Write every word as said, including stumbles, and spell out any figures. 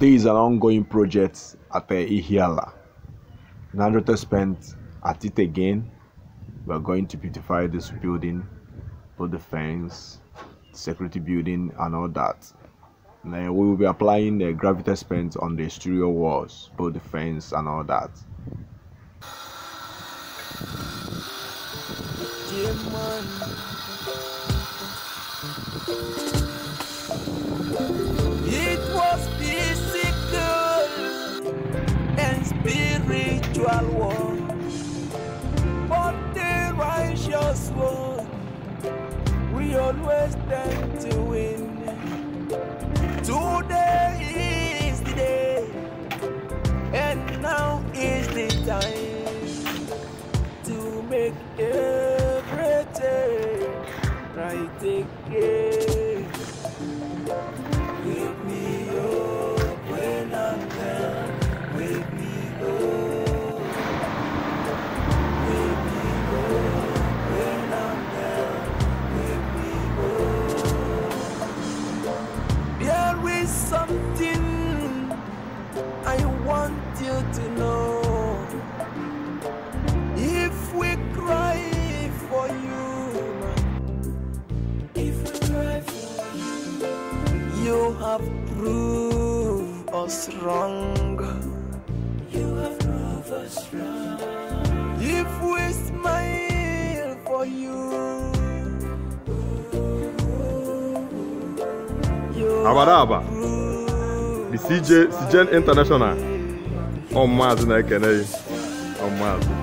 There is an ongoing project at Ihiala. In retrospect, at it again, we are going to beautify this building, put the fence, security building and all that. Now we will be applying the Gravitex paint on the exterior walls, both the fence and all that. It was physical and spiritual war, but the righteous one, we always tend to win. Today is the day, and now is the time to make everything right again. Wake me up when I'm down. Wake me up. Wake me up when I'm down. Wake me up. There is something I want you to know. If we cry for you, you have proved us wrong. You have proved us wrong. If we smile for you, you Abaraba, the C J N International. Oh, Mazin, I can hear you. Oh, Mazin.